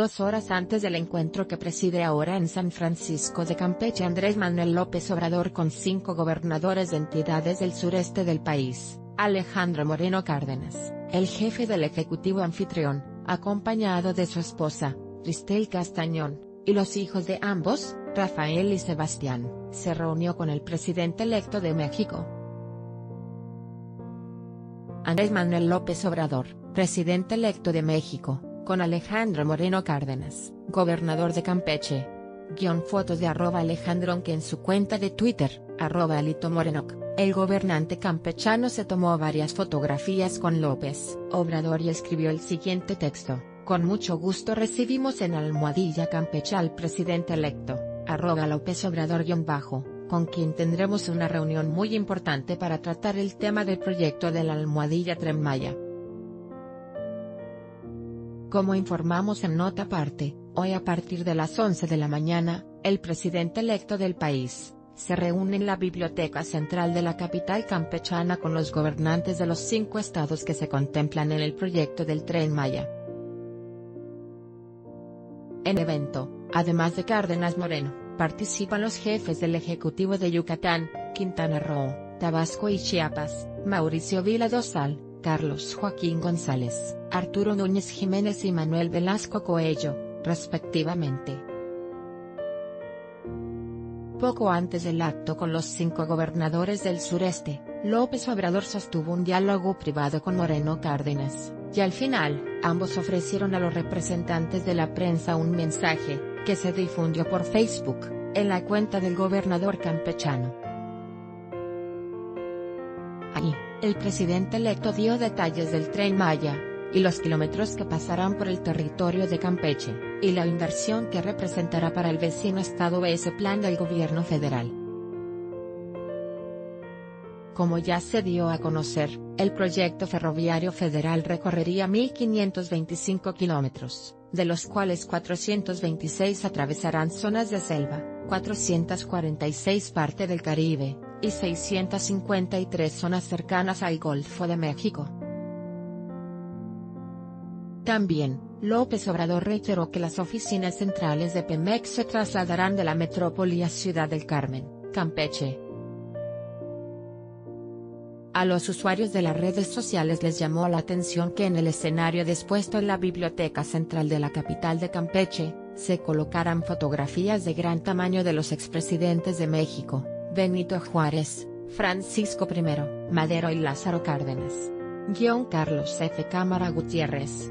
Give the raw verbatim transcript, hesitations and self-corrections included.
dos horas antes del encuentro que preside ahora en San Francisco de Campeche Andrés Manuel López Obrador con cinco gobernadores de entidades del sureste del país, Alejandro Moreno Cárdenas, el jefe del Ejecutivo anfitrión, acompañado de su esposa, Christell Castañón, y los hijos de ambos, Rafael y Sebastián, se reunió con el presidente electo de México, Andrés Manuel López Obrador, presidente electo de México, con Alejandro Moreno Cárdenas, gobernador de Campeche. Guión fotos de arroba Alejandro, aunque en su cuenta de Twitter, arroba Alito Morenoc, el gobernante campechano se tomó varias fotografías con López Obrador y escribió el siguiente texto: con mucho gusto recibimos en Almohadilla Campeche al presidente electo, arroba López Obrador guión bajo, con quien tendremos una reunión muy importante para tratar el tema del proyecto de la Almohadilla Tren Maya. Como informamos en nota aparte, hoy a partir de las once de la mañana, el presidente electo del país se reúne en la Biblioteca Central de la capital campechana con los gobernantes de los cinco estados que se contemplan en el proyecto del Tren Maya. En evento, además de Cárdenas Moreno, participan los jefes del Ejecutivo de Yucatán, Quintana Roo, Tabasco y Chiapas, Mauricio Vila Dosal, Carlos Joaquín González, Arturo Núñez Jiménez y Manuel Velasco Coello, respectivamente. Poco antes del acto con los cinco gobernadores del sureste, López Obrador sostuvo un diálogo privado con Moreno Cárdenas, y al final, ambos ofrecieron a los representantes de la prensa un mensaje, que se difundió por Facebook, en la cuenta del gobernador campechano. Ahí, el presidente electo dio detalles del Tren Maya, y los kilómetros que pasarán por el territorio de Campeche, y la inversión que representará para el vecino estado ese plan del gobierno federal. Como ya se dio a conocer, el proyecto ferroviario federal recorrería mil quinientos veinticinco kilómetros, de los cuales cuatrocientos veintiséis atravesarán zonas de selva, cuatrocientos cuarenta y seis parte del Caribe, y seiscientos cincuenta y tres zonas cercanas al Golfo de México. También, López Obrador reiteró que las oficinas centrales de Pemex se trasladarán de la metrópoli a Ciudad del Carmen, Campeche. A los usuarios de las redes sociales les llamó la atención que en el escenario dispuesto en la Biblioteca Central de la capital de Campeche, se colocaran fotografías de gran tamaño de los expresidentes de México, Benito Juárez, Francisco primero, Madero y Lázaro Cárdenas. Guión Carlos F. Cámara Gutiérrez.